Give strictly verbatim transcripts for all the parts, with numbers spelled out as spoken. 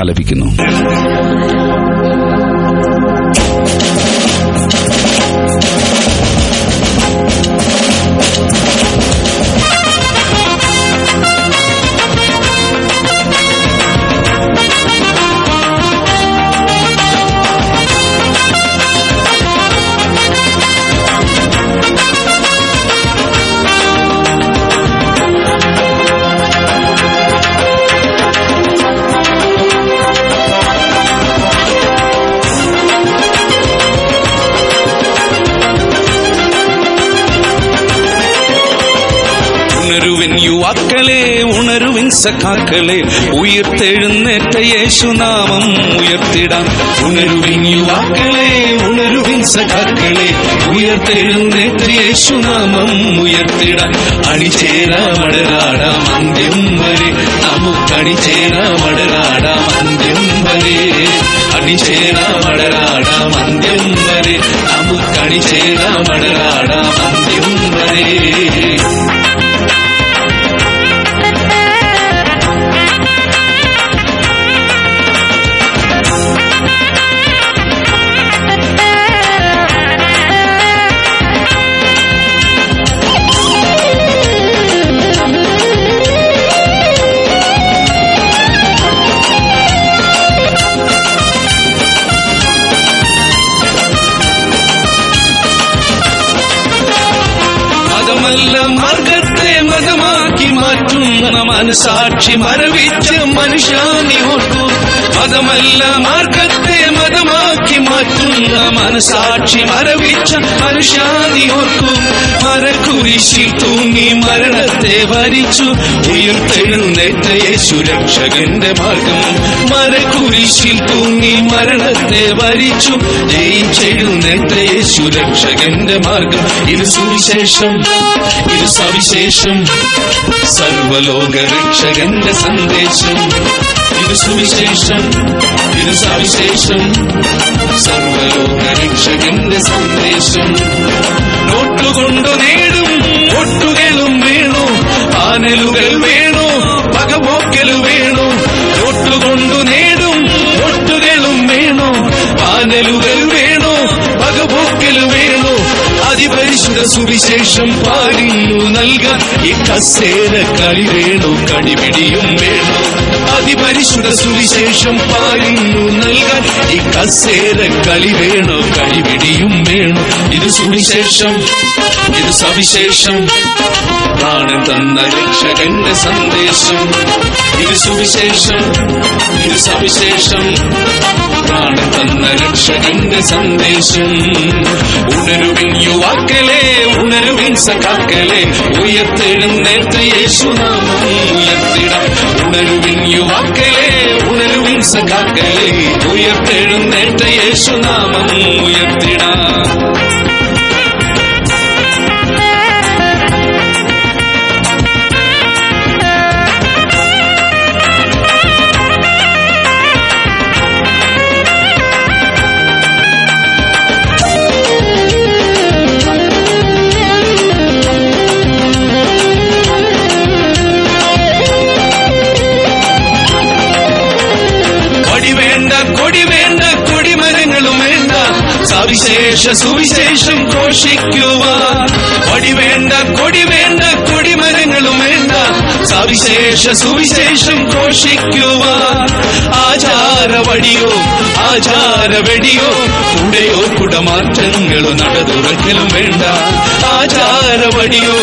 ആലപിക്കുന്നു. യുവാക്കളെ ഉണരുവിൻ സഖാക്കളെ ഉയർത്തെഴുന്നേറ്റ യേശുനാമം ഉയർത്തിടാം. ഉണരുവിൻ യുവാക്കളെ ഉണരുവിൻ സഖാക്കളെ ഉയർത്തെഴുന്നേറ്റ യേശുനാമം ഉയർത്തിടാം. അണിചേരാം അടരാടാം അന്ത്യം വരെ, നമുക്കണിചേരാം അടരാടാം അന്ത്യം വരെ, അണിചേരാം അടരാടാം അന്ത്യം വരെ, നമുക്കണിചേരാം അടരാടാം അന്ത്യം വരെ. മനസാക്ഷി മരവിച്ച മനുഷ്യനെ ഓർക്കൂ. മതമല്ല മാർഗത്തെ മതമാക്കി മാറ്റുന്ന മനസാക്ഷി മരവിച്ച മനുഷ്യനെ ഓർക്കൂ. മരക്കുരിശിൽ തൂങ്ങി മരണത്തെ വരിച്ചു ഉയർത്തെഴുന്നേറ്റ യേശു രക്ഷകന്റെ മാർഗം. മരക്കുരിശിൽ തൂങ്ങി മരണത്തെ വരിച്ചു ജയിച്ചെഴുന്നേറ്റ യേശു രക്ഷകന്റെ മാർഗം. ഇത് സുവിശേഷം, ഇത് സവിശേഷം, സർവലോക രക്ഷകന്റെ സന്ദേശം. ഇത് സുവിശേഷം, ഇത് സവിശേഷം, സർവലോക രക്ഷകന്റെ സന്ദേശം. നോട്ടുകൊണ്ടു നേടും ഒട്ടുകളും വേണു, ആനലുകൾ വേണു, പകപോക്കൽ വേണു. നോട്ടുകൊണ്ടു നേടും ഒട്ടുകളും വേണു, ആനലുകൾ വേണു, പകപോക്കൽ വേണു. അതിപരിശുദ്ധ സുവിശേഷം പാലിനു നൽകാൻ ഈ കസേരക്കളി വേണു, കടിപിടിയും വേണു. അതിപരിശുദ്ധ സുവിശേഷം പാലിനു നൽകാൻ ഈ കസേരക്കളി വേണു, കടിപിടിയും വേണു. ഇത് സുവിശേഷം, ഇത് സവിശേഷം, പ്രാണൻ തന്ന രക്ഷകന്റെ സന്ദേശം. ഇത് സുവിശേഷം, ഇത് സവിശേഷം, പ്രാണൻ തന്ന രക്ഷകന്റെ സന്ദേശം. ഉണരുവിൻ യുവാക്കളെ ഉണരുവിൻ സഖാക്കളെ ഉയർത്തെഴുന്നേറ്റ യേശുനാമം ഉയർത്തിടാം. ഉണരുവിൻ യുവാക്കളെ ഉണരുവിൻ സഖാക്കളെ ഉയർത്തെഴുന്നേറ്റ യേശുനാമം ഉയർത്തിടാം. സവിശേഷ സുവിശേഷം ഘോഷിക്കുവാൻ കൊടി വേണ്ട, കൊടി വേണ്ട, കൊടിമരങ്ങളും വേണ്ട. സവിശേഷ സുവിശേഷം ഘോഷിക്കുവാൻ ആചാരവടിയോ ആചാരവെടിയോ കുടയോ കുടമാറ്റങ്ങളോ നടതുറക്കലും വേണ്ട. ആചാരവടിയോ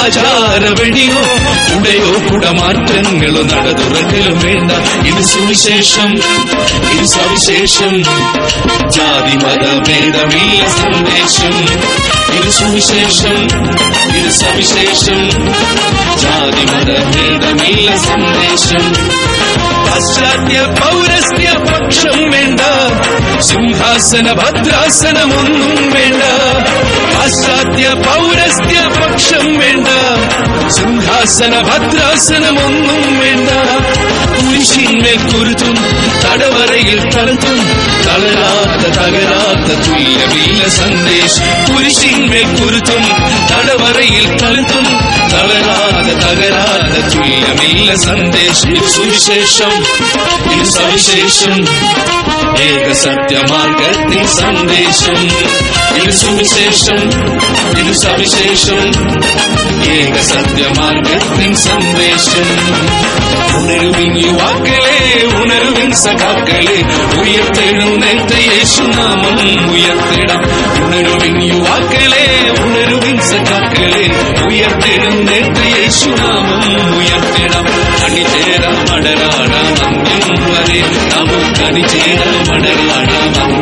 ആചാരവെടിയോ കുടയോ കുടമാറ്റങ്ങളോ നടതുറക്കലും വേണ്ട. ഇത് സുവിശേഷം, ഇത് സവിശേഷം, ജാതി മതഭേദമില്ല സന്ദേശം. ഇത് സുവിശേഷം, ഇത് സവിശേഷം, ജാതി മതഭേദമില്ല സന്ദേശം. പാശ്ചാത്യ പൗരസ്ത്യ പക്ഷം വേണ്ട, സിംഹാസന ഭദ്രാസനമൊന്നും വേണ്ട. പാശ്ചാത്യ പൗരസ്ത്യ പക്ഷം വേണ്ട, സിംഹാസന ഭദ്രാസനമൊന്നും വേണ്ട. കുരിശിന്മേൽ കുരുതും തടവറയിൽ തളർത്തും തളരാത്ത തകരാത്ത തുല്യമില്ല സന്ദേശം. കുരിശിന്മേൽ കുരുതും തടവറയിൽ തളർത്തും തളരാതെ തകരാതെ തുല്യമില്ല സന്ദേശം. സുവിശേഷം, ഇത് സുവിശേഷം ഏക സത്യമാർഗത്തിൻ സന്ദേശം ഇത് സുവിശേഷം ഇത് സവിശേഷം ഏക സത്യമാർഗത്തിൻ സന്ദേശം ഉണരുവിൻ യുവാക്കളെ ഉണരുവിൻ സഖാക്കളെ ഉയർത്തെഴുന്നേറ്റ യേശുനാമം ഉയർത്തിടാം ഉണരുവിൻ യുവാക്കളെ ഉണരുവിൻ സഖാക്കളെ ഉയർത്തെഴുന്നേറ്റ യേശുനാമം ഉയർത്തിടാം അണിചേരാം അടരാടാം അന്ത്യം വരെ നമുക്ക് അണിചേരാം അടരാടാം